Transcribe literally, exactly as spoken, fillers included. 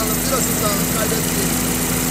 hızlanalım, biraz hızlanalım, kaydetmeyelim.